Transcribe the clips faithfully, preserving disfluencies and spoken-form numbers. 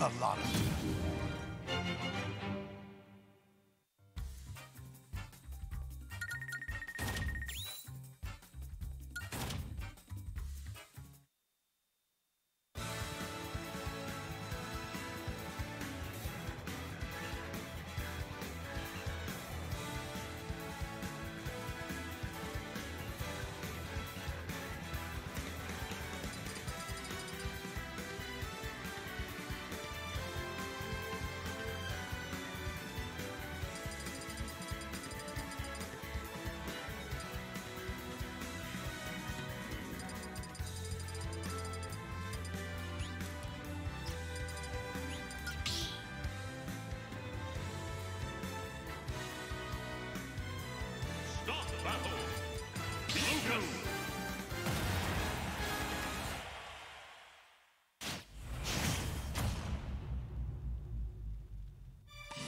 a lot of them.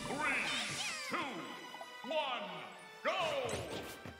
Three, two, one, go!